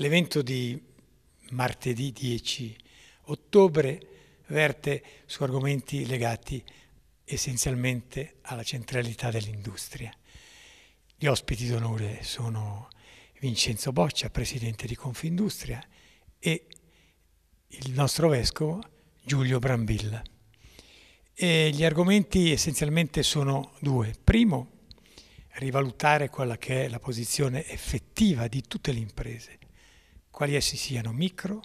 L'evento di martedì 10 ottobre verte su argomenti legati essenzialmente alla centralità dell'industria. Gli ospiti d'onore sono Vincenzo Boccia, presidente di Confindustria, e il nostro vescovo Giulio Brambilla. E gli argomenti essenzialmente sono due. Primo, rivalutare quella che è la posizione effettiva di tutte le imprese, quali essi siano micro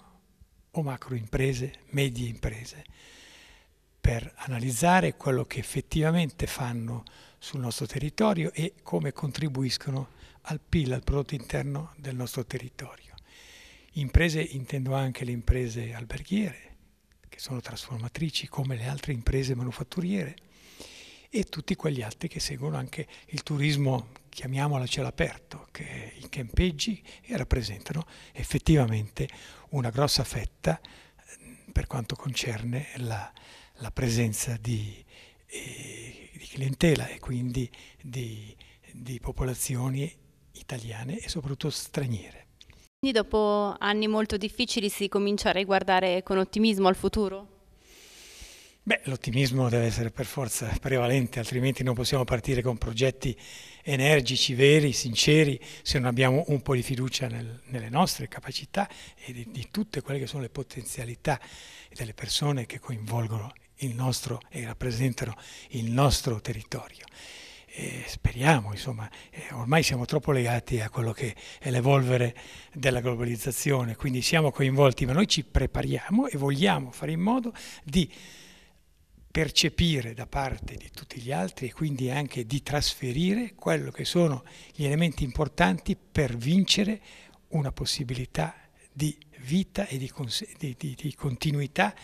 o macro imprese, medie imprese, per analizzare quello che effettivamente fanno sul nostro territorio e come contribuiscono al PIL, al prodotto interno del nostro territorio. Imprese intendo anche le imprese alberghiere, che sono trasformatrici come le altre imprese manufatturiere, e tutti quegli altri che seguono anche il turismo, chiamiamolo a cielo aperto, che è i campeggi, e rappresentano effettivamente una grossa fetta per quanto concerne la presenza di clientela e quindi di popolazioni italiane e soprattutto straniere. Quindi dopo anni molto difficili si comincia a riguardare con ottimismo al futuro? Beh, l'ottimismo deve essere per forza prevalente, altrimenti non possiamo partire con progetti energici, veri, sinceri, se non abbiamo un po' di fiducia nelle nostre capacità e di tutte quelle che sono le potenzialità delle persone che coinvolgono il nostro e rappresentano il nostro territorio. E speriamo, insomma, ormai siamo troppo legati a quello che è l'evolvere della globalizzazione, quindi siamo coinvolti, ma noi ci prepariamo e vogliamo fare in modo di percepire da parte di tutti gli altri e quindi anche di trasferire quello che sono gli elementi importanti per vincere una possibilità di vita e di continuità